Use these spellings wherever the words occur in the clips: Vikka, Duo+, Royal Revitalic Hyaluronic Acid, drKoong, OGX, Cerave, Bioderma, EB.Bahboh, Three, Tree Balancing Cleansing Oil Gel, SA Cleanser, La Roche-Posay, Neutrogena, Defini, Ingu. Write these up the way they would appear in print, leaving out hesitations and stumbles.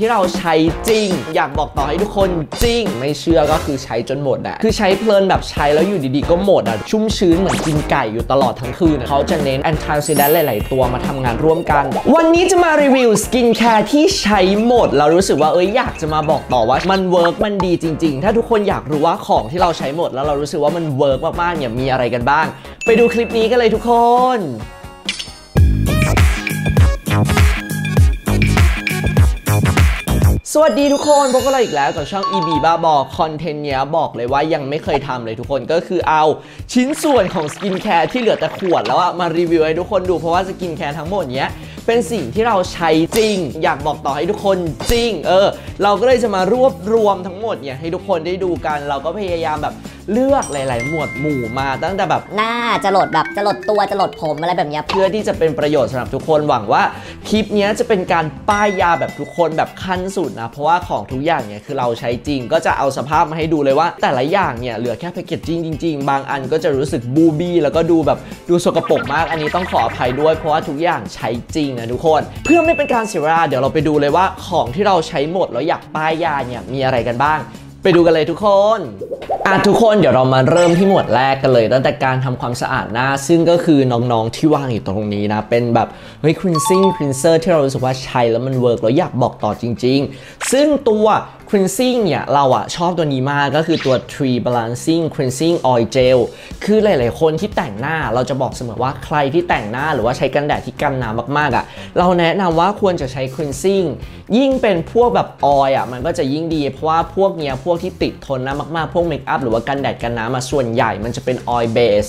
ที่เราใช้จริงอยากบอกต่อให้ทุกคนจริงไม่เชื่อก็คือใช้จนหมดอะคือใช้เพลินแบบใช้แล้วอยู่ดีๆก็หมดอะชุ่มชื้นเหมือนกินไก่อยู่ตลอดทั้งคืนเขาจะเน้นแอนทาซิแดนต์หลายๆตัวมาทำงานร่วมกันวันนี้จะมารีวิวสกินแคร์ที่ใช้หมดเรารู้สึกว่าอยากจะมาบอกต่อว่ามันเวิร์กมันดีจริงๆถ้าทุกคนอยากรู้ว่าของที่เราใช้หมดแล้วเรารู้สึกว่ามันเวิร์กมากๆเนี่ยมีอะไรกันบ้างไปดูคลิปนี้กันเลยทุกคนสวัสดีทุกคนพบกันอีกแล้วกับช่อง EB.Bahboh คอนเทนต์เนี้ยบอกเลยว่ายังไม่เคยทำเลยทุกคนก็คือเอาชิ้นส่วนของสกินแคร์ที่เหลือแต่ขวดแล้วมารีวิวให้ทุกคนดูเพราะว่าสกินแคร์ทั้งหมดเนี้ยเป็นสิ่งที่เราใช้จริงอยากบอกต่อให้ทุกคนจริงเราก็เลยจะมารวบรวมทั้งหมดเนี่ยให้ทุกคนได้ดูกันเราก็พยายามแบบเลือกหลายๆหมวดหมู่มาตั้งแต่แบบหน้าจะหลดแบบจะหลดตัวจะหลดผมอะไรแบบนี้เพื่อที่จะเป็นประโยชน์สำหรับทุกคนหวังว่าคลิปนี้จะเป็นการป้ายยาแบบทุกคนแบบขั้นสุดนะเพราะว่าของทุกอย่างเนี่ยคือเราใช้จริงก็จะเอาสภาพมาให้ดูเลยว่าแต่ละอย่างเนี่ยเหลือแค่แพคเกจจิ้งจริงๆบางอันก็จะรู้สึกบูบี้แล้วก็ดูแบบดูสกปรกมากอันนี้ต้องขออภัยด้วยเพราะว่าทุกอย่างใช้จริงนะทุกคนเพื่อไม่เป็นการเสียเวลาเดี๋ยวเราไปดูเลยว่าของที่เราใช้หมดแล้วอยากป้ายยาเนี่ยมีอะไรกันบ้างไปดูกันเลยทุกคนทุกคนเดี๋ยวเรามาเริ่มที่หมวดแรกกันเลยตั้งแต่การทำความสะอาดหน้าซึ่งก็คือน้องๆที่ว่างอยู่ตรงนี้นะเป็นแบบคลีนซิ่งคลีนเซอร์ที่เรารู้สึกว่าใช้แล้วมันเวิร์กแล้วอยากบอกต่อจริงๆซึ่งตัวCleansing เนี่ยเราชอบตัวนี้มากก็คือตัว Tree Balancing Cleansing Oil Gel คือหลายๆคนที่แต่งหน้าเราจะบอกเสมอว่าใครที่แต่งหน้าหรือว่าใช้กันแดดที่กันน้ำมากๆเราแนะนำว่าควรจะใช้ Cleansing ยิ่งเป็นพวกแบบออยล์มันก็จะยิ่งดีเพราะว่าพวกเนี้ยพวกที่ติดทนน้ำมากๆพวกเมคอัพหรือว่ากันแดดกันน้ำส่วนใหญ่มันจะเป็นออยล์เบส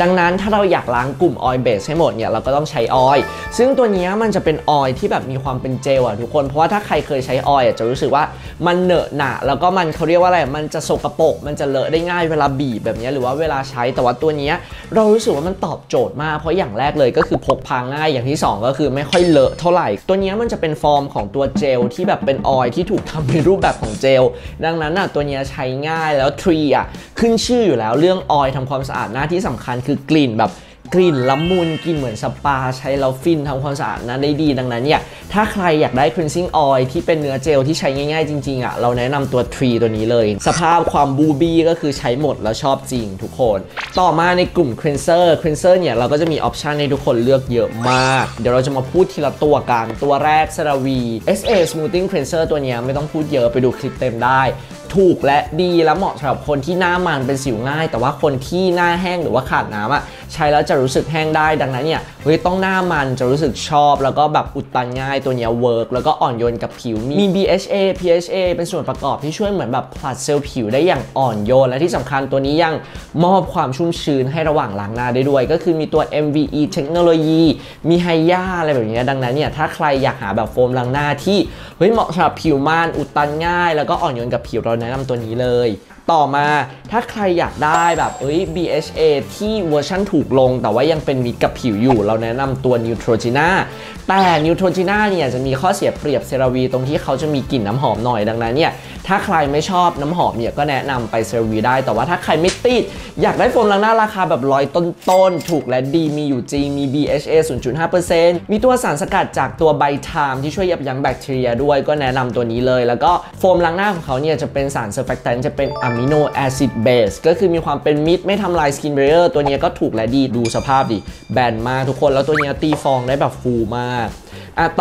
ดังนั้นถ้าเราอยากล้างกลุ่มออยล์เบสให้หมดเนี่ยเราก็ต้องใช้ออยล์ซึ่งตัวนี้มันจะเป็นออยล์ที่แบบมีความเป็นเจลทุกคนเพราะว่าถ้าใครเคยใช้ออยล์จะรู้สึกว่ามันเหนอะหนะแล้วก็มันเขาเรียกว่าอะไรมันจะสกปรกมันจะเลอะได้ง่ายเวลาบีบแบบนี้หรือว่าเวลาใช้แต่ว่าตัวนี้เรารู้สึกว่ามันตอบโจทย์มากเพราะอย่างแรกเลยก็คือพกพาง่ายอย่างที่2ก็คือไม่ค่อยเลอะเท่าไหร่ตัวนี้มันจะเป็นฟอร์มของตัวเจลที่แบบเป็นออยล์ที่ถูกทำในรูปแบบของเจลดังนั้นตัวนี้ใช้ง่ายแล้วทรีขึ้นชื่ออยู่แล้วเรื่องออยล์ทำความสะอาดหน้าที่สำคัญคือกลิ่นแบบกลิ่นละมุนกลิ่นเหมือนสปาใช้แล้วฟินทำความสะอาดนั้นได้ดีดังนั้นเนี่ยถ้าใครอยากได้ cleansing oil ที่เป็นเนื้อเจลที่ใช้ง่ายๆจริงๆเราแนะนำตัว Tree ตัวนี้เลยสภาพความบูบี้ก็คือใช้หมดแล้วชอบจริงทุกคนต่อมาในกลุ่ม cleanser เนี่ยเราก็จะมี option ให้ทุกคนเลือกเยอะมากเดี๋ยวเราจะมาพูดทีละตัวกันตัวแรก CeraVe SA smoothing cleanser ตัวนี้ไม่ต้องพูดเยอะไปดูคลิปเต็มได้ถูกและดีและเหมาะสำหรับคนที่หน้ามันเป็นสิวง่ายแต่ว่าคนที่หน้าแห้งหรือว่าขาดน้ำใช้แล้วจะรู้สึกแห้งได้ดังนั้นเนี่ยต้องหน้ามันจะรู้สึกชอบแล้วก็แบบอุดตันง่ายตัวนี้เวิร์กแล้วก็อ่อนโยนกับผิวมี BHA PHA เป็นส่วนประกอบที่ช่วยเหมือนแบบผลัดเซลล์ผิวได้อย่างอ่อนโยนและที่สำคัญตัวนี้ยังมอบความชุ่มชื้นให้ระหว่างล้างหน้าได้ด้วยก็คือมีตัว MVE เทคโนโลยีมีไฮยาอะไรแบบนี้ดังนั้นเนี่ยถ้าใครอยากหาแบบโฟมล้างหน้าที่เหมาะสำหรับผิวมันอุดตันง่ายแล้วก็อ่อนโยนกับผิวเราแนะนำตัวนี้เลยต่อมาถ้าใครอยากได้แบบBHA ที่เวอร์ชั่นถูกลงแต่ว่ายังเป็นมิตรกับผิวอยู่เราแนะนำตัว Neutrogena แต่ Neutrogena เนี่ยจะมีข้อเสียเปรียบ CeraVe ตรงที่เขาจะมีกลิ่นน้ำหอมหน่อยดังนั้นเนี่ยถ้าใครไม่ชอบน้ำหอมเนี่ยก็แนะนำไป CeraVe ได้แต่ว่าถ้าใครไม่ติดอยากได้โฟมล้างหน้าราคาแบบ100 ต้นถูกและดีมีอยู่จริงมี BHA 0.5% มีตัวสารสกัดจากตัวใบไทม์ที่ช่วยยับยั้งแบคทีเรียด้วยก็แนะนำตัวนี้เลยแล้วก็โฟมล้างหน้าของเขาเนี่ยจะเป็นสาร surfactant จะเป็นอะมิโนแอซิดเบสก็คือมีความเป็นมิตรไม่ทำลายสกินเบรเยอร์ตัวนี้ก็ถูกและดีดูสภาพดิแบนมากทุกคนแล้วตัวนี้ตีฟองได้แบบฟูมาก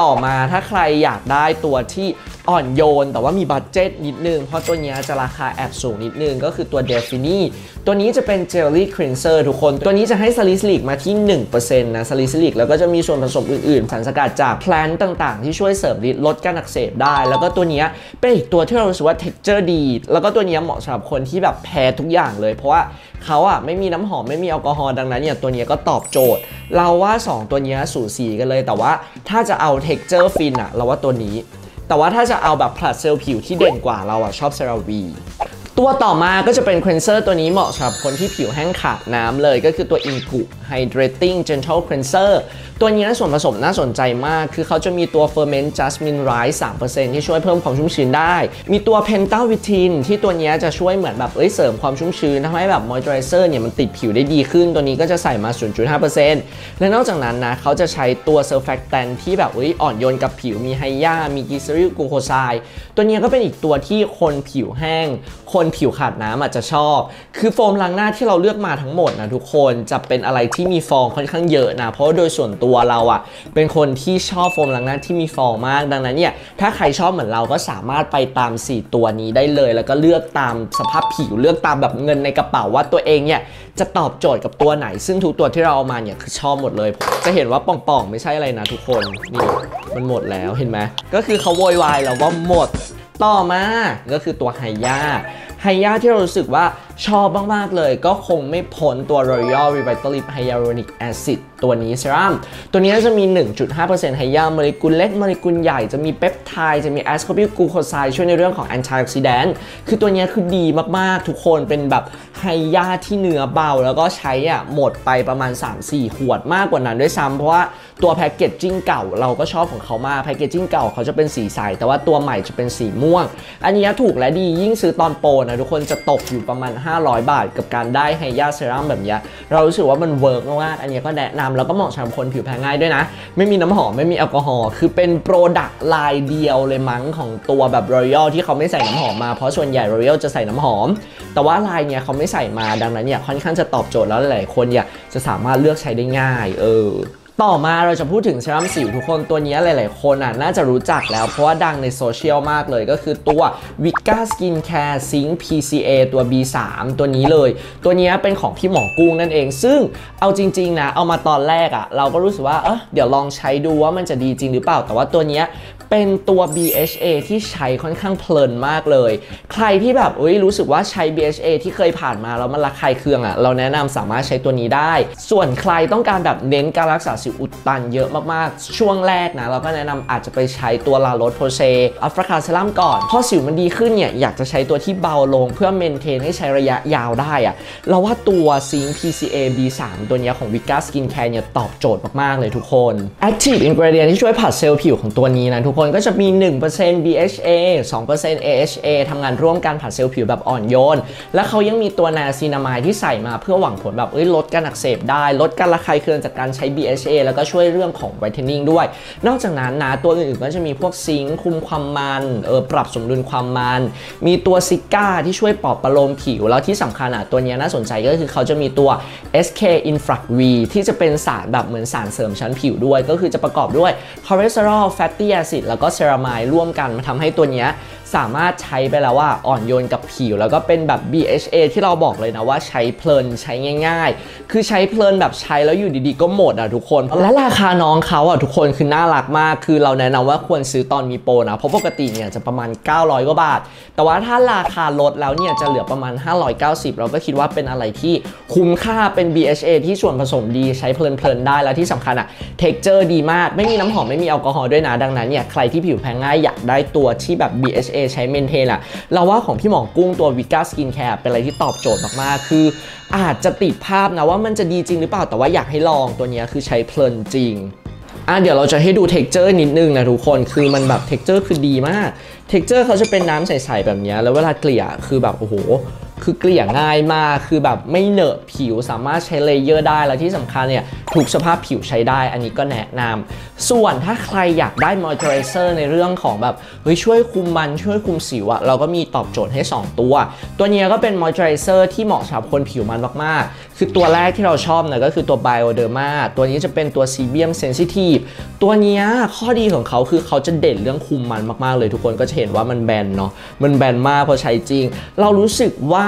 ต่อมาถ้าใครอยากได้ตัวที่อ่อนโยนแต่ว่ามีบัดเจ็ตนิดนึงเพราะตัวนี้จะราคาแอบสูงนิดนึงก็คือตัว Defini ตัวนี้จะเป็นเจลลี่คลีนเซอร์ทุกคนตัวนี้จะให้ซาลิซิลิกมาที่ 1% นะซาลิซิลิกแล้วก็จะมีส่วนผสมอื่นๆสารสกัดจากแพลนต์ต่างๆที่ช่วยเสริมฤทธิ์ลดการอักเสบได้แล้วก็ตัวนี้เป็นอีกตัวที่เรารู้สึกว่า texture ดีแล้วก็ตัวนี้เหมาะสำหรับคนที่แบบแพ้ทุกอย่างเลยเพราะว่าเขาไม่มีน้ำหอมไม่มีแอลกอฮอล์ดังนั้นเนี่ยตัวนี้ก็ตอบโจทย์เราว่า2ตัวนี้สูสีกันเลยแต่ว่าถ้าจะเอา texture ฟินเราว่าตัวนี้แต่ว่าถ้าจะเอาแบบผลัดเซลล์ผิวที่เด่นกว่าเราชอบ CeraVe ตัวต่อมาก็จะเป็นคลีนเซอร์ตัวนี้เหมาะสำหรับคนที่ผิวแห้งขาดน้ำเลยก็คือตัวอิงกุ Hydrating Gentle Cleanser ตัวนี้ส่วนผสมน่าสนใจมากคือเขาจะมีตัว Ferment Jasmine Rice 3% ที่ช่วยเพิ่มความชุ่มชื้นได้มีตัว Pentavitin ที่ตัวนี้จะช่วยเหมือนแบบเสริมความชุ่มชื้นทำให้แบบ Moisturizer เนี่ยมันติดผิวได้ดีขึ้นตัวนี้ก็จะใส่มา 0.5% และนอกจากนั้นนะเขาจะใช้ตัว Surfactant ที่แบบอ่อนโยนกับผิวมีไฮยามีกิซาริลกูโคไซด์ตัวนี้ก็เป็นอีกตัวที่คนผิวแห้งคนผิวขาดน้ำอาจจะชอบคือโฟมล้างหน้าที่เราเลือกมาทั้งหมดนะทุกคนจะเป็นอะไรที่มีฟองค่อนข้างเยอะนะเพราะโดยส่วนตัวเราอ่ะเป็นคนที่ชอบโฟมล้างหน้าที่มีฟองมากดังนั้นเนี่ยถ้าใครชอบเหมือนเราก็สามารถไปตาม4ตัวนี้ได้เลยแล้วก็เลือกตามสภาพผิวเลือกตามแบบเงินในกระเป๋าว่าตัวเองเนี่ยจะตอบโจทย์กับตัวไหนซึ่งทุกตัวที่เราเอามาเนี่ยคือชอบหมดเลยจะเห็นว่าป่องๆไม่ใช่อะไรนะทุกคนนี่มันหมดแล้วเห็นไหมก็คือเขาโวยวายแล้วว่าหมดต่อมาก็คือตัวไฮยาที่เรารู้สึกว่าชอบมากๆเลยก็คงไม่พ้นตัว Royal Revitalic Hyaluronic Acid ตัวนี้เซรั่มตัวนี้จะมี 1.5% ไฮยาโมเลกุลเล็กโมเลกุลใหญ่จะมีเปปไทด์จะมีแอสคอร์บิลกลูโคไซด์ช่วยในเรื่องของแอนตี้ออกซิแดนต์คือตัวนี้คือดีมากๆทุกคนเป็นแบบไฮยาที่เนื้อเบาแล้วก็ใช้หมดไปประมาณ 3-4 ขวดมากกว่านั้นด้วยซ้ำเพราะว่าตัวแพคเกจจิ้งเก่าเราก็ชอบของเขามากแพคเกจจิ้งเก่าเขาจะเป็นสีใสแต่ว่าตัวใหม่จะเป็นสีม่วงอันนี้ถูกและดียิ่งซื้อตอนโปรนะทุกคนจะตกอยู่ประมาณ500 บาทกับการได้ไฮยาเซรั่มแบบนี้เรารู้สึกว่ามันเวิร์กมากอันนี้ก็แนะนำแล้วก็เหมาะสำหรับคนผิวแพ้ง่ายด้วยนะไม่มีน้ำหอมไม่มีแอลกอฮอล์คือเป็นโปรดักต์ไลน์เดียวเลยมั้งของตัวแบบ Royal ที่เขาไม่ใส่น้ำหอมมาเพราะส่วนใหญ่ Royal จะใส่น้ำหอมแต่ว่าไลน์เนี่ยเขาไม่ใส่มาดังนั้นเนี่ยค่อนข้างจะตอบโจทย์แล้วหลายคนเนี่ยจะสามารถเลือกใช้ได้ง่ายต่อมาเราจะพูดถึงเซรั่มสิวทุกคนตัวนี้หลายๆคนน่าจะรู้จักแล้วเพราะว่าดังในโซเชียลมากเลยก็คือตัว Vika Skincare Zinc PCA ตัว B3 ตัวนี้เลยตัวนี้เป็นของพี่หมอกุ้งนั่นเองซึ่งเอาจริงๆนะเอามาตอนแรกเราก็รู้สึกว่าเดี๋ยวลองใช้ดูว่ามันจะดีจริงหรือเปล่าแต่ว่าตัวนี้เป็นตัว BHA ที่ใช้ค่อนข้างเพลินมากเลยใครที่แบบรู้สึกว่าใช้ BHA ที่เคยผ่านมาแล้วมันระคายเคืองเราแนะนำสามารถใช้ตัวนี้ได้ส่วนใครต้องการแบบเน้นการรักษาสิวอุดตันเยอะมากๆช่วงแรกนะเราก็แนะนำอาจจะไปใช้ตัว La Roche-Posay อัลฟาคาเซรั่มก่อนพอสิวมันดีขึ้นเนี่ยอยากจะใช้ตัวที่เบาลงเพื่อเมนเทนให้ใช้ระยะยาวได้เราว่าตัว Zinc PCA B3 ตัวนี้ของ Vika Skincare เนี่ยตอบโจทย์มากๆเลยทุกคน Active Ingredient ที่ช่วยผัดเซลล์ผิวของตัวนี้นะทุกคนก็จะมี 1% BHA 2% AHA ทำงานร่วมกันผัดเซลล์ผิวแบบอ่อนโยนและเขายังมีตัวนาซีนามายที่ใส่มาเพื่อหวังผลแบบลดการอักเสบได้ลดการระคายเคืองจากการใช้ BHA แล้วก็ช่วยเรื่องของ Whitening ด้วยนอกจากนั้นนะตัวอื่นๆก็จะมีพวกซิงค์คุมความมันปรับสมดุลความมันมีตัวซิก้าที่ช่วยปลอบประโลมผิวแล้วที่สำคัญตัวนี้น่าสนใจก็คือเขาจะมีตัว SK Infract V ที่จะเป็นสารแบบเหมือนสารเสริมชั้นผิวด้วยก็คือจะประกอบด้วยคอเลสเตอรอลแฟตตี้แอซิดแล้วก็เซรามายร่วมกันมาทำให้ตัวนี้สามารถใช้ไปแล้วว่าอ่อนโยนกับผิวแล้วก็เป็นแบบ BHA ที่เราบอกเลยนะว่าใช้เพลินใช้ง่ายๆคือใช้เพลินแบบใช้แล้วอยู่ดีๆก็หมดทุกคนและราคาน้องเขาทุกคนคือน่ารักมากคือเราแนะนำว่าควรซื้อตอนมีโปรนะเพราะปกติเนี่ยจะประมาณ900กว่าบาทแต่ว่าถ้าราคาลดแล้วเนี่ยจะเหลือประมาณ590เราก็คิดว่าเป็นอะไรที่คุ้มค่าเป็น BHA ที่ส่วนผสมดีใช้เพลินๆได้แล้วที่สำคัญเทคเจอร์ดีมากไม่มีน้ำหอมไม่มีแอลกอฮอล์ด้วยนะดังนั้นเนี่ยใครที่ผิวแพ้ง่ายอยากได้ตัวที่แบบ BHA ใช้เมนเทนเราว่าของพี่หมอกุ้งตัว Vika Skincare เป็นอะไรที่ตอบโจทย์มากๆคืออาจจะติดภาพนะว่ามันจะดีจริงหรือเปล่าแต่ว่าอยากให้ลองตัวนี้คือใช้เพลินจริงเดี๋ยวเราจะให้ดูเท็กเจอร์นิดนึงนะทุกคนคือมันแบบเท็กเจอร์คือดีมากเท็กเจอร์เขาจะเป็นน้ำใสๆแบบนี้แล้วเวลาเกลี่ยคือแบบโอ้โหคือเกลี่ยง่ายมากคือแบบไม่เหนอะผิวสามารถใช้เลเยอร์ได้และที่สำคัญเนี่ยทุกสภาพผิวใช้ได้อันนี้ก็แนะนำส่วนถ้าใครอยากได้มอยเจอไรเซอร์ในเรื่องของแบบช่วยคุมมันช่วยคุมสิวเราก็มีตอบโจทย์ให้2ตัวตัวนี้ก็เป็นมอยเจอไรเซอร์ที่เหมาะสำหรับคนผิวมันมากๆคือตัวแรกที่เราชอบนะก็คือตัว Bioderma ตัวนี้จะเป็นตัว Sebum Sensitive ตัวนี้ข้อดีของเขาคือเขาจะเด่นเรื่องคุมมันมากๆเลยทุกคนก็จะเห็นว่ามันแบนเนาะมันแบนมากพอใช้จริงเรารู้สึกว่า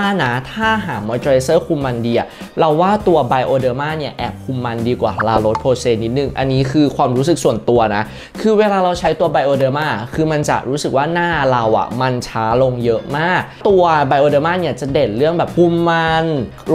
ถ้าหามอยเจอไรเซอร์คุมมันดีเราว่าตัว Bioderma เนี่ยแอบคุมมันดีกว่า La Roche-Posay นิดนึงอันนี้คือความรู้สึกส่วนตัวนะคือเวลาเราใช้ตัว Bioderma คือมันจะรู้สึกว่าหน้าเรามันช้าลงเยอะมากตัว Bioderma เนี่ยจะเด่นเรื่องแบบคุมมัน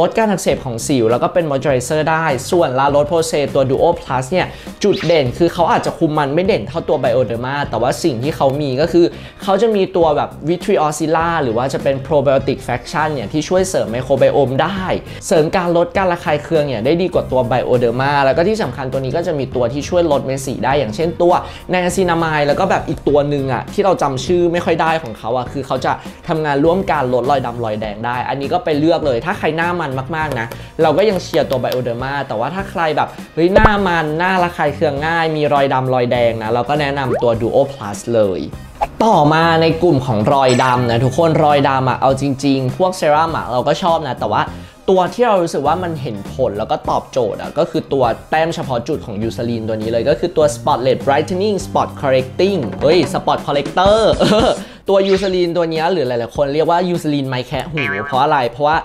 ลดการอักเสบของสิวแล้วก็เป็นมอยเจอไรเซอร์ได้ส่วน La Roche-Posay ตัว Duo Plus เนี่ยจุดเด่นคือเขาอาจจะคุมมันไม่เด่นเท่าตัว Bioderma แต่ว่าสิ่งที่เขามีก็คือเขาจะมีตัวแบบ Vitriolacilla หรือว่าจะเป็น Probiotic Fraction เนี่ยที่ช่วยเสริมไมโครไบโอมได้เสริมการลดการระคายเคืองเนี่ยได้ดีกว่าตัว Bioderma แล้วก็ที่สำคัญตัวนี้ก็จะมีตัวที่ช่วยลดเม็ดสีได้อย่างเช่นตัวไนอาซินามายแล้วก็แบบอีกตัวหนึ่งอ่ะที่เราจำชื่อไม่ค่อยได้ของเขาอ่ะคือเขาจะทำงานร่วมการลดรอยดำรอยแดงได้อันนี้ก็ไปเลือกเลยถ้าใครหน้ามันมากๆนะเราก็ยังเชียร์ตัว Bioderma แต่ว่าถ้าใครแบบเฮ้ยหน้ามันหน้าระคายเคืองง่ายมีรอยดำรอยแดงนะเราก็แนะนำตัว Duo Plus เลยต่อมาในกลุ่มของรอยดำนะทุกคนรอยดำเอาจริงๆพวกเซรั่มเราก็ชอบนะแต่ว่าตัวที่เรารู้สึกว่ามันเห็นผลแล้วก็ตอบโจทย์ก็คือตัวแต้มเฉพาะจุดของยูซาลีนตัวนี้เลยก็คือตัว Spotlight Brightening Spot Correcting Spot Corrector ตัวยูซาลีนตัวนี้หรือหลายๆคนเรียกว่ายูซาลีนไม้แคะหูเพราะอะไรเพราะว่า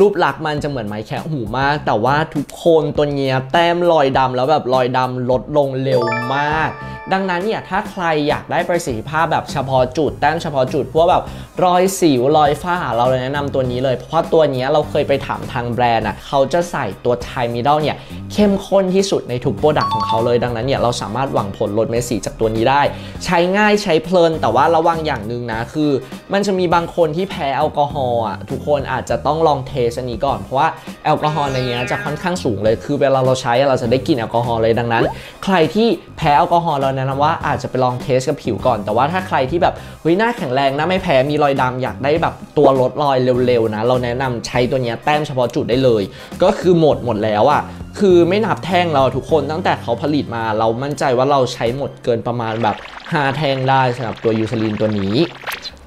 รูปลักษณ์มันจะเหมือนไม้แคะหูมากแต่ว่าทุกคนตัวเนี้ยแต้มรอยดำแล้วแบบรอยดำลดลงเร็วมากดังนั้นเนี่ยถ้าใครอยากได้ประสิทธิภาพแบบเฉพาะจุดแต้มเฉพาะจุดพวกแบบรอยสิวรอยฝ้าเราเลยแนะนำตัวนี้เลยเพราะตัวนี้เราเคยไปถามทางแบรนด์เขาจะใส่ตัวไทมิดอลเนี่ยเข้มข้นที่สุดในทุกโปรดักต์ของเขาเลยดังนั้นเนี่ยเราสามารถหวังผลลดเม็ดสีจากตัวนี้ได้ใช้ง่ายใช้เพลินแต่ว่าระวังอย่างหนึ่งนะคือมันจะมีบางคนที่แพ้แอลกอฮอล์ทุกคนอาจจะต้องลองเทสอันนี้ก่อนเพราะว่าแอลกอฮอล์ในนี้จะค่อนข้างสูงเลยคือเวลาเราใช้เราจะได้กลิ่นแอลกอฮอล์เลยดังนั้นใครที่แพ้แอลกอฮอล์แนะนำว่าอาจจะไปลองเทสกับผิวก่อนแต่ว่าถ้าใครที่แบบเฮ้ยหน้าแข็งแรงหน้าไม่แพ้มีรอยดำอยากได้แบบตัวลดรอยเร็วๆนะเราแนะนำใช้ตัวนี้แต้มเฉพาะจุดได้เลยก็คือหมดแล้วอ่ะคือไม่นับแท่งเราทุกคนตั้งแต่เขาผลิตมาเรามั่นใจว่าเราใช้หมดเกินประมาณแบบ5แท่งได้สำหรับตัวยูซาลีนตัวนี้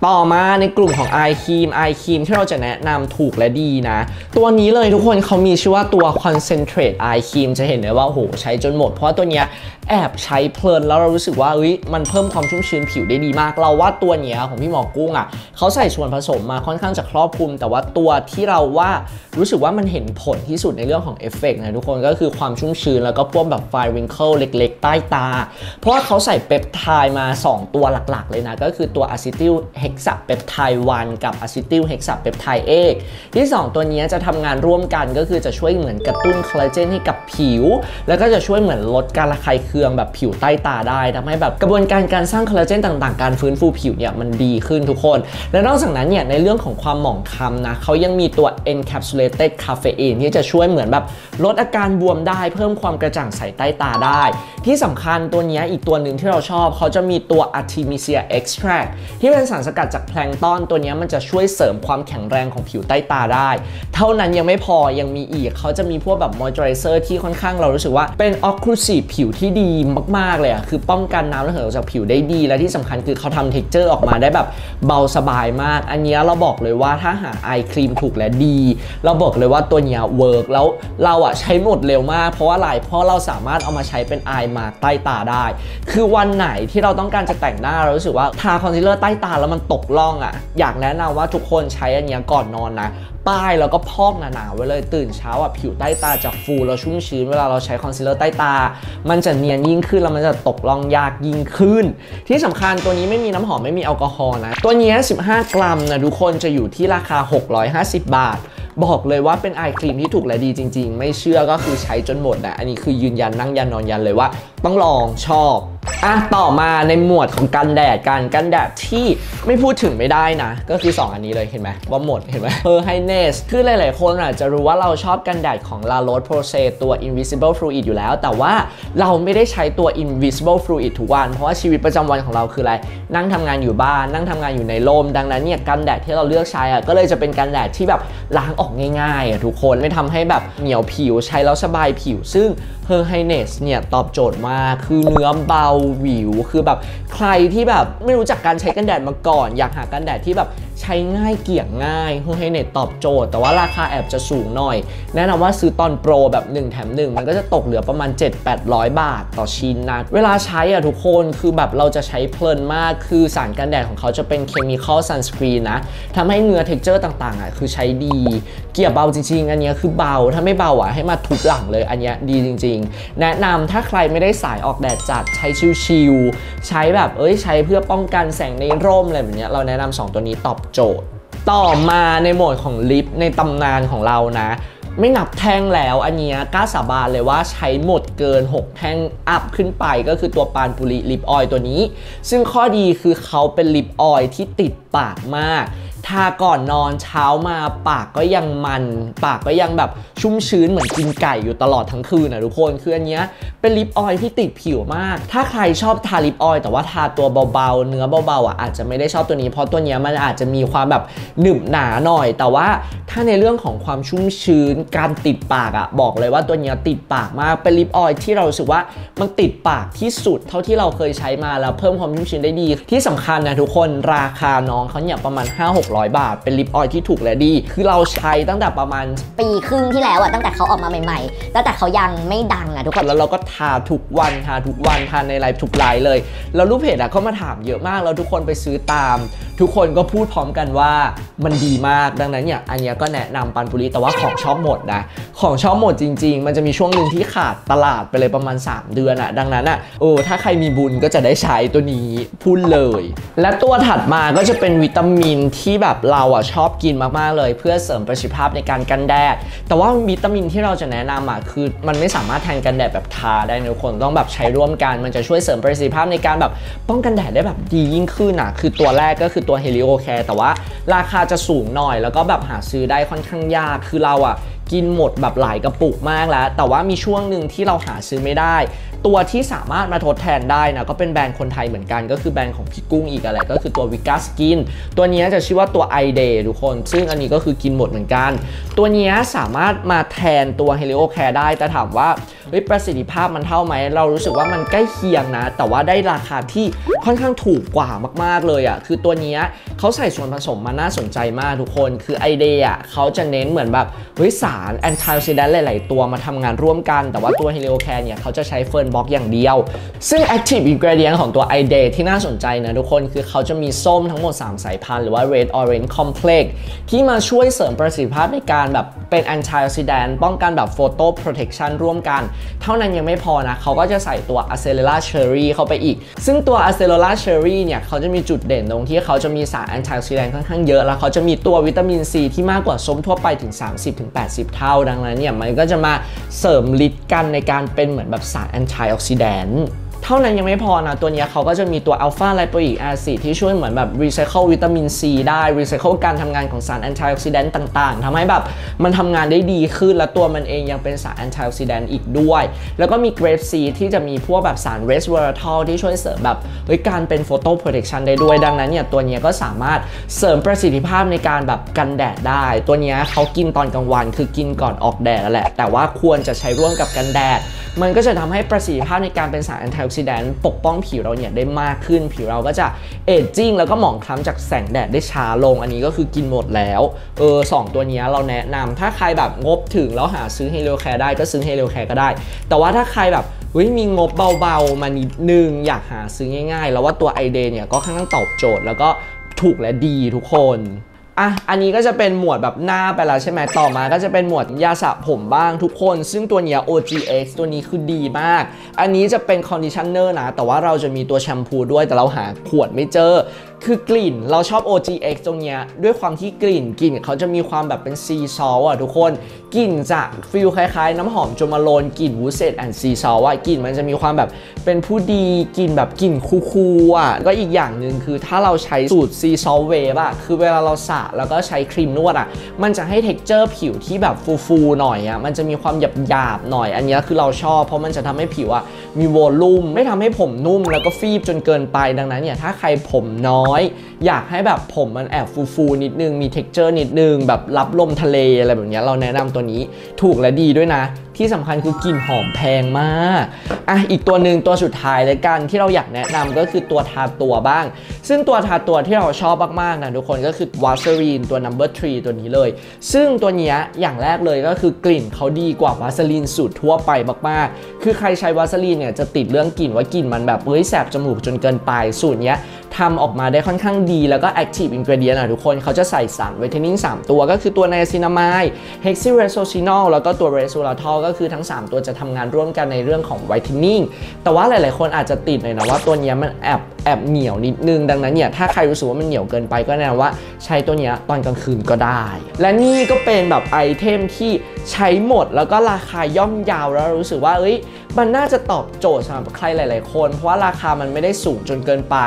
ต่อมาในกลุ่มของไอครีมที่เราจะแนะนำถูกและดีนะตัวนี้เลยทุกคนเขามีชื่อว่าตัว Concentrate Eye Cream จะเห็นได้ว่าโหใช้จนหมดเพราะตัวเนี้ยแอบใช้เพลินแล้วเรารู้สึกว่าเฮ้ยมันเพิ่มความชุ่มชื้นผิวได้ดีมากเราว่าตัวเนี้ยของพี่หมอกุ้งเขาใส่ส่วนผสมมาค่อนข้างจะครอบคลุมแต่ว่าตัวที่เราว่ารู้สึกว่ามันเห็นผลที่สุดในเรื่องของเอฟเฟกต์นะทุกคนก็คือความชุ่มชื้นแล้วก็พวกแบบไฟริงเกิลเล็กๆใต้ตาเพราะเขาใส่เปปไทด์มา2ตัวหลักๆเลยนะก็คือตัวอะซิทิลเฮกซาเปปไทด์1กับอะซิทิลเฮกซาเปปไทด์8ที่2ตัวนี้จะทำงานร่วมกันก็คือจะช่วยเหมือนกระตุ้นคอลลาเจนให้กับผิวแล้วก็จะช่วยเหมือนลดการระคายเคืองแบบผิวใต้ตาได้ทำให้แบบกระบวนการสร้างคอลลาเจนต่างๆการฟื้นฟูผิวเนี่ยมันดีขึ้นทุกคนและนอกจากนั้นเนี่ยในเรื่องของความหมองคล้ำนะเขายังมีตัว encapsulated caffeine ที่จะช่วยเหมือนแบบลดอาการบวมได้เพิ่มความกระจ่างใสใต้ตาได้ที่สำคัญตัวนี้อีกตัวหนึ่งที่เราชอบเขาจะมีตัว artemisia extract ที่เป็นสารสกัดจากแพลงก์ตอนตัวนี้มันจะช่วยเสริมความแข็งแรงของผิวใต้ตาได้เท่านั้นยังไม่พอยังมีอีกเขาจะมีพวกแบบ moisturizer ที่ค่อนข้างเรารู้สึกว่าเป็น occlusive ผิวที่ดีมากๆเลยคือป้องกันน้ำระเหยออกจากผิวได้ดีและที่สำคัญคือเขาทำ texture ออกมาได้แบบเบาสบายมากอันนี้เราบอกเลยว่าถ้าหาไอครีมถูกและดีเราบอกเลยว่าตัวนี้เวิร์กแล้วเราใช้หมดเร็วมากเพราะว่าอะไรเพราะเราสามารถเอามาใช้เป็นไอมาใต้ตาได้คือวันไหนที่เราต้องการจะแต่งหน้าเรารู้สึกว่าทาคอนซีลเลอร์ใต้ตาแล้วมันตกล่องอยากแนะนำว่าทุกคนใช้อันนี้ก่อนนอนนะป้ายแล้วก็พอกหนาๆไว้เลยตื่นเช้าผิวใต้ตาจะฟูเราชุ่มชื้นเวลาเราใช้คอนซีลเลอร์ใต้ตามันจะเนียนยิ่งขึ้นแล้วมันจะตกล่องยากยิ่งขึ้นที่สำคัญตัวนี้ไม่มีน้ำหอมไม่มีแอลกอฮอล์นะตัวนี้15 กรัมนะทุกคนจะอยู่ที่ราคา650 บาทบอกเลยว่าเป็นไอครีมที่ถูกและดีจริงๆไม่เชื่อก็คือใช้จนหมดนะอันนี้คือยืนยันนั่งยันนอนยันเลยว่าต้องลองชอบต่อมาในหมวดของกันแดดที่ไม่พูดถึงไม่ได้นะก็คือ2อันนี้เลยเห็นไหมว่าหมดเห็นไหมไฮเนสคือหลายๆคนอาจจะรู้ว่าเราชอบกันแดดของ La Roche-Posay ตัว Invisible Fluid อยู่แล้วแต่ว่าเราไม่ได้ใช้ตัว Invisible Fluid ทุกวันเพราะว่าชีวิตประจำวันของเราคืออะไรนั่งทำงานอยู่บ้านนั่งทำงานอยู่ในร่มดังนั้นเนี่ยกันแดดที่เราเลือกใช้ก็เลยจะเป็นกันแดดที่แบบล้างออกง่ายๆทุกคนไม่ทำให้แบบเหนียวผิวใช้แล้วสบายผิวซึ่งไฮเนสเนี่ยตอบโจทย์มากคือเนื้อเบาวิวคือแบบใครที่แบบไม่รู้จักการใช้กันแดดมาก่อนอยากหากันแดดที่แบบใช้ง่ายเกี่ยงง่ายไฮเนสตอบโจทย์แต่ว่าราคาแอบจะสูงหน่อยแนะนำว่าซื้อตอนโปรแบบ1แถม1มันก็จะตกเหลือประมาณ 700-800 บาทต่อชิ้นนะเวลาใช้ทุกคนคือแบบเราจะใช้เพลินมากคือสารกันแดดของเขาจะเป็นเคมีคอลซันสกรีนนะทำให้เนื้อเท็กเจอร์ต่างๆคือใช้ดีเกี่ยเบาจริงๆอันนี้คือเบาถ้าไม่เบาให้มาทุบหลังเลยอันนี้ดีจริงแนะนำถ้าใครไม่ได้สายออกแดดจัดใช้ชิลๆใช้แบบใช้เพื่อป้องกันแสงในร่มอะไรแบบนี้เราแนะนำ2ตัวนี้ตอบโจทย์ต่อมาในโหมดของลิปในตำนานของเรานะไม่นับแท่งแล้วอันนี้กล้าสาบานเลยว่าใช้หมดเกิน6แท่งอัพขึ้นไปก็คือตัวปานปุริลิปออยล์ตัวนี้ซึ่งข้อดีคือเขาเป็นลิปออยล์ที่ติดปากมาก ทาก่อนนอนเช้ามาปากก็ยังมันปากก็ยังแบบชุ่มชื้นเหมือนกินไก่อยู่ตลอดทั้งคืนนะทุกคนคืออันเนี้ยเป็นลิปออยล์ที่ติดผิวมากถ้าใครชอบทาลิปออยล์แต่ว่าทาตัวเบาๆเนื้อเบาๆอ่ะอาจจะไม่ได้ชอบตัวนี้เพราะตัวเนี้ยมันอาจจะมีความแบบหนึบหนาหน่อยแต่ว่าถ้าในเรื่องของความชุ่มชื้นการติดปากอ่ะบอกเลยว่าตัวเนี้ยติดปากมากเป็นลิปออยล์ที่เรารู้สึกว่ามันติดปากที่สุดเท่าที่เราเคยใช้มาแล้วเพิ่มความชุ่มชื้นได้ดีที่สำคัญนะทุกคนราคาน้องเขาเนี่ยประมาณ 500-600 บาทเป็นลิปออยล์ที่ถูกและดีคือเราใช้ตั้งแต่ประมาณปีครึ่งที่แล้วอ่ะตั้งแต่เขาออกมาใหม่ๆตั้งแต่เขายังไม่ดังอ่ะทุกคนแล้วเราก็ทาทุกวันทาในไลฟ์ทุกไลฟ์เลยแล้วลูกเพจอ่ะก็มาถามเยอะมากแล้วทุกคนไปซื้อตามทุกคนก็พูดพร้อมกันว่ามันดีมากดังนั้นเนี่ยอันเนี้ยก็แนะนำปันปุริแต่ว่าของชอบหมดนะของชอบหมดจริงๆมันจะมีช่วงหนึ่งที่ขาดตลาดไปเลยประมาณ3เดือนอ่ะดังนั้นอ่ะถ้าใครมีบุญก็จะได้ใช้ตัวนี้พูดเลยและตัวถัดมาก็จะเป็นวิตามินที่แบบเราอ่ะชอบกินมากๆเลยเพื่อเสริมประสิทธิภาพในการกันแดดแต่ว่าวิตามินที่เราจะแนะนำอ่ะคือมันไม่สามารถแทนกันแดดแบบทาได้ทุกคนต้องแบบใช้ร่วมกันมันจะช่วยเสริมประสิทธิภาพในการแบบป้องกันแดดได้แบบดียิ่งขึ้นอ่ะคือตัวแรกก็คือตัวเฮลิโอแคร์แต่ว่าราคาจะสูงหน่อยแล้วก็แบบหาซื้อได้ค่อนข้างยากคือเราอ่ะกินหมดแบบหลายกระปุกมากแล้วแต่ว่ามีช่วงหนึ่งที่เราหาซื้อไม่ได้ตัวที่สามารถมาทดแทนได้นะก็เป็นแบรนด์คนไทยเหมือนกันก็คือแบรนด์ของพี่กุ้งอีกอะไรก็คือตัววิก้าสกินตัวนี้จะชื่อว่าตัวไอเดย์ทุกคนซึ่งอันนี้ก็คือกินหมดเหมือนกันตัวนี้สามารถมาแทนตัวเฮลิโอแคร์ได้แต่ถามว่าประสิทธิภาพมันเท่าไหมเรารู้สึกว่ามันใกล้เคียงนะแต่ว่าได้ราคาที่ค่อนข้างถูกกว่ามากๆเลยอ่ะคือตัวนี้เขาใส่ส่วนผสมมาน่าสนใจมากทุกคนคือไอเดย์อ่ะเขาจะเน้นเหมือนแบบสารแอนตี้ออกซิแดนต์หลายๆตัวมาทำงานร่วมกันแต่ว่าตัวเฮลิโอแคร์เนี่ยเขาจะใช้เฟิร์นบล็อกอย่างเดียวซึ่ง Active Ingredient ของตัว ไอเดย์ที่น่าสนใจนะทุกคนคือเขาจะมีส้มทั้งหมด3สายพันธุ์หรือว่า Red Orange Complex ที่มาช่วยเสริมประสิทธิภาพในการแบบเป็นแอนตี้ออกซิแดนต์ป้องกันแบบโฟโต้โปรเทคชันร่วมกันเท่านั้นยังไม่พอนะเขาก็จะใส่ตัวอะเซโลล่าเชอรี่เข้าไปอีกซึ่งตัวอะเซโลล่าเชอรี่เนี่ยเขาจะมีจุดเด่นตรงที่เขาจะมีสารแอนตี้ออกซิแดนต์ค่อนข้างเยอะแล้วเขาจะมีตัววิตามินซีที่มากกว่าส้มทั่วไปถึง 30-80เท่าดังนั้นเนี่ยมันก็จะมาเสริมฤทธิ์กันในการเป็นเหมือนแบบสารแอนตี้ออกซิแดนต์เท่านั้นยังไม่พอนะตัวนี้เขาก็จะมีตัวอัลฟาไลโปอิกแอซิดที่ช่วยเหมือนแบบรีไซเคิลวิตามินซีได้รีไซเคิลการทำงานของสารแอนตี้ออกซิแดนต์ต่างๆทำให้แบบมันทำงานได้ดีขึ้นและตัวมันเองยังเป็นสารแอนตี้ออกซิแดนต์อีกด้วยแล้วก็มีเกรปซีที่จะมีพวกแบบสารเรสเวอร์ทอลที่ช่วยเสริมแบบการเป็นโฟโต้โปรเทคชันได้ด้วยดังนั้นเนี่ยตัวนี้ก็สามารถเสริมประสิทธิภาพในการแบบกันแดดได้ตัวนี้เขากินตอนกลางวันคือกินก่อนออกแดดแหละแต่ว่าควรจะใช้ร่วมกับกันแดดมันก็จะทำให้ประสิทธิภาพในการเป็นสารแอนตี้ออกซิแดนต์ปกป้องผิวเราเนี่ยได้มากขึ้นผิวเราก็จะเอจจิ้งแล้วก็หมองคล้ำจากแสงแดดได้ช้าลงอันนี้ก็คือกินหมดแล้วสองตัวนี้เราแนะนำถ้าใครแบบงบถึงแล้วหาซื้อเฮลิโอแคร์ได้ก็ซื้อเฮลิโอแคร์ก็ได้แต่ว่าถ้าใครแบบมีงบเบาๆมานิดนึงอยากหาซื้อง่ายๆแล้วว่าตัวไอเดย์เนี่ยก็ค่อนข้างตอบโจทย์แล้วก็ถูกและดีทุกคนอันนี้ก็จะเป็นหมวดแบบหน้าไปแล้วใช่ไหมต่อมาก็จะเป็นหมวดยาสระผมบ้างทุกคนซึ่งตัวนี้ OGX ตัวนี้คือดีมากอันนี้จะเป็นคอนดิชันเนอร์นะแต่ว่าเราจะมีตัวแชมพูด้วยแต่เราหาขวดไม่เจอคือกลิ่นเราชอบ OGX ตรงเนี้ยด้วยความที่กลิ่นเขาจะมีความแบบเป็นซีซอลอ่ะทุกคนกลิ่นจะฟิลคล้ายๆน้ำหอมโจมาโลนกลิ่นวูเซตแอนด์ซีซอลอ่ะกลิ่นมันจะมีความแบบเป็นผู้ดีกลิ่นแบบกลิ่นคูลๆอ่ะก็อีกอย่างหนึ่งคือถ้าเราใช้สูตรซีซอลเวฟอ่ะคือเวลาเราสระแล้วก็ใช้ครีมนวดอ่ะมันจะให้เท็กเจอร์ผิวที่แบบฟูๆหน่อยอ่ะมันจะมีความหยาบๆหน่อยอันนี้คือเราชอบเพราะมันจะทำให้ผิวอ่ะมีวอลลุ่มไม่ทำให้ผมนุ่มแล้วก็ฟีบจนเกินไปดังนั้นเนี่ยถ้าใครผมน้อยอยากให้แบบผมมันแอบฟูๆนิดนึงมีเท็กเจอร์นิดนึงแบบรับลมทะเลอะไรแบบนี้เราแนะนำตัวนี้ถูกและดีด้วยนะที่สำคัญคือกลิ่นหอมแพงมากอีกตัวหนึ่งตัวสุดท้ายเลยกันที่เราอยากแนะนำก็คือตัวทาตัวบ้างซึ่งตัวทาตัวที่เราชอบมากๆนะทุกคนก็คือวาสลีนตัว number 3 ตัวนี้เลยซึ่งตัวนี้อย่างแรกเลยก็คือกลิ่นเขาดีกว่าวาสลีนสูตรทั่วไปมากๆคือใครใช้วาสลีนเนี่ยจะติดเรื่องกลิ่นว่ากลิ่นมันแบบแสบจมูกจนเกินไปสูตรเนี้ยทำออกมาได้ค่อนข้างดีแล้วก็ Active Ingredient นะทุกคนเขาจะใส่สารไวท์เทนนิ่ง3ตัวก็คือตัวไนอาซินามายเฮกซิเรโซซินอลแล้วก็ตัวเรซูลาทอลก็คือทั้ง3ตัวจะทำงานร่วมกันในเรื่องของไวท์เทนนิ่งแต่ว่าหลายๆคนอาจจะติดหน่อยนะว่าตัวนี้มันแอบ แอบเหนียวนิดนึงดังนั้นเนี่ยถ้าใครรู้สึกว่ามันเหนียวเกินไปก็แนะนำว่าใช้ตัวนี้ตอนกลางคืนก็ได้และนี่ก็เป็นแบบไอเทมที่ใช้หมดแล้วก็ราคาย่อมเยาว์แล้วรู้สึกว่าเอ้ยมันน่าจะตอบโจทย์สำหรับใครหลายๆคนเพราะว่าราคามันไม่ได้สูงจนเกินไป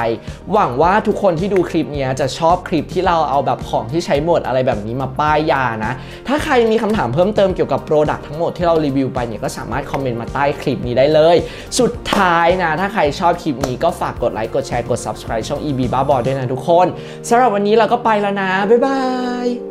หวังว่าทุกคนที่ดูคลิปนี้จะชอบคลิปที่เราเอาแบบของที่ใช้หมดอะไรแบบนี้มาป้ายยานะถ้าใครมีคำถามเพิ่มเติมเกี่ยวกับโปรดักต์ทั้งหมดที่เรารีวิวไปเนี่ยก็สามารถคอมเมนต์มาใต้คลิปนี้ได้เลยสุดท้ายนะถ้าใครชอบคลิปนี้ก็ฝากกดไลค์กดแชร์กด Subscribe ช่อง EB.Bahboh ด้วยนะทุกคนสำหรับวันนี้เราก็ไปแล้วนะบ๊ายบาย